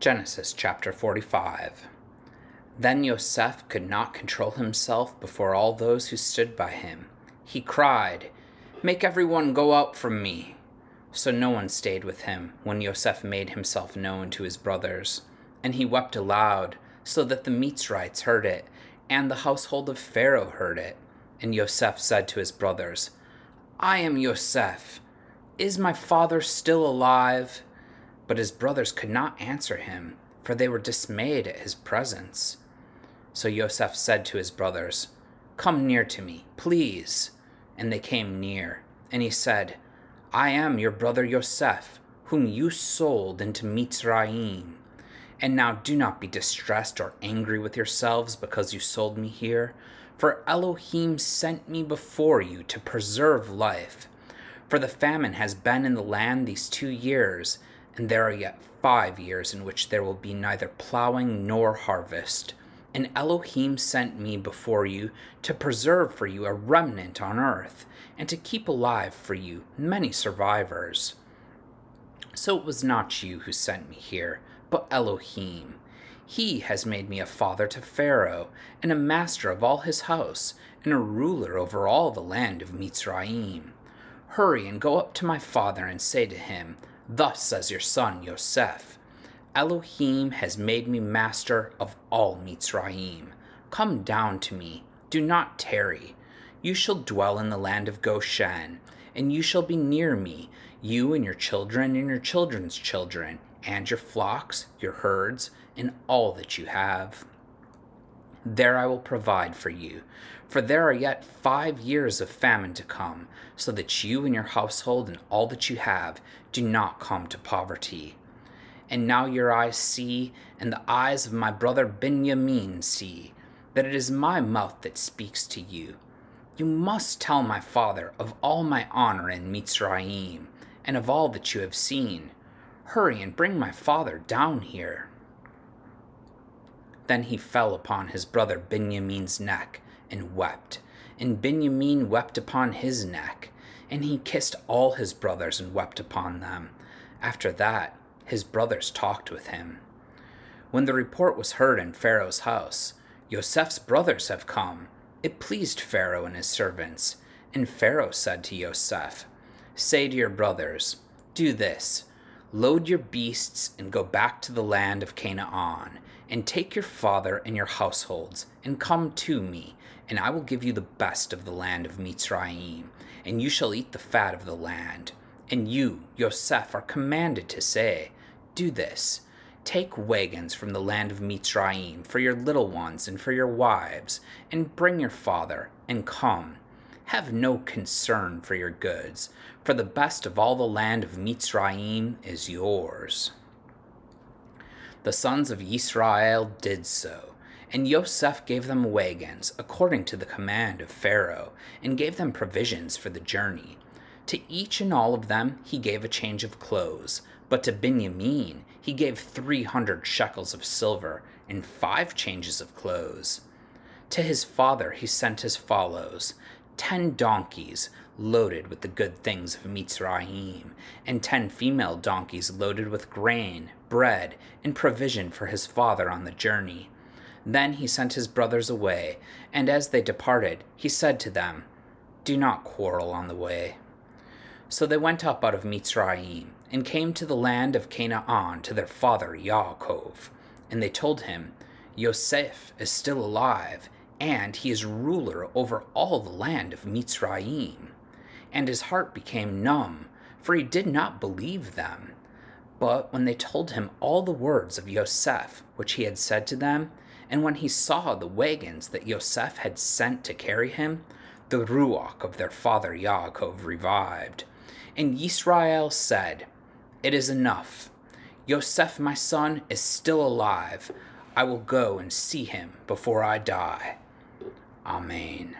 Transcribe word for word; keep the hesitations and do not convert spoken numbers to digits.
Genesis chapter forty-five. Then Yosef could not control himself before all those who stood by him. He cried, "Make everyone go out from me." So no one stayed with him when Yosef made himself known to his brothers. And he wept aloud, so that the Mitsrites heard it, and the household of Pharaoh heard it. And Yosef said to his brothers, "I am Yosef. Is my father still alive?" But his brothers could not answer him, for they were dismayed at his presence. So Yosef said to his brothers, "Come near to me, please." And they came near, and he said, "I am your brother Yosef, whom you sold into Mitsrayim. And now do not be distressed or angry with yourselves because you sold me here, for Elohim sent me before you to preserve life. For the famine has been in the land these two years, and there are yet five years in which there will be neither plowing nor harvest. And Elohim sent me before you to preserve for you a remnant on earth, and to keep alive for you many survivors. So it was not you who sent me here, but Elohim. He has made me a father to Pharaoh, and a master of all his house, and a ruler over all the land of Mitsrayim. Hurry and go up to my father and say to him, 'Thus says your son Yosef, Elohim has made me master of all Mitsrayim. Come down to me, do not tarry. You shall dwell in the land of Goshen, and you shall be near me, you and your children and your children's children, and your flocks, your herds, and all that you have. There I will provide for you, for there are yet five years of famine to come, so that you and your household and all that you have do not come to poverty. And now your eyes see, and the eyes of my brother Binyamin see, that it is my mouth that speaks to you. You must tell my father of all my honor in Mitsrayim, and of all that you have seen. Hurry and bring my father down here." Then he fell upon his brother Binyamin's neck and wept, and Binyamin wept upon his neck, and he kissed all his brothers and wept upon them. After that, his brothers talked with him. When the report was heard in Pharaoh's house, "Yosef's brothers have come," it pleased Pharaoh and his servants. And Pharaoh said to Yosef, "Say to your brothers, 'Do this, load your beasts and go back to the land of Canaan, and take your father and your households, and come to me, and I will give you the best of the land of Mitsrayim, and you shall eat the fat of the land.' And you, Yosef, are commanded to say, 'Do this, take wagons from the land of Mitsrayim for your little ones and for your wives, and bring your father, and come. Have no concern for your goods, for the best of all the land of Mitsrayim is yours.'" The sons of Yisrael did so, and Yosef gave them wagons according to the command of Pharaoh, and gave them provisions for the journey. To each and all of them he gave a change of clothes, but to Binyamin he gave three hundred shekels of silver and five changes of clothes. To his father he sent as follows: ten donkeys loaded with the good things of Mitsrayim, and ten female donkeys loaded with grain, bread, and provision for his father on the journey. Then he sent his brothers away, and as they departed he said to them, "Do not quarrel on the way." So they went up out of Mitsrayim, and came to the land of Canaan to their father Yaakov. And they told him, "Yosef is still alive, and he is ruler over all the land of Mitsrayim." And his heart became numb, for he did not believe them. But when they told him all the words of Yosef, which he had said to them, and when he saw the wagons that Yosef had sent to carry him, the ruach of their father Yaakov revived. And Yisrael said, "It is enough. Yosef, my son, is still alive. I will go and see him before I die." Amen.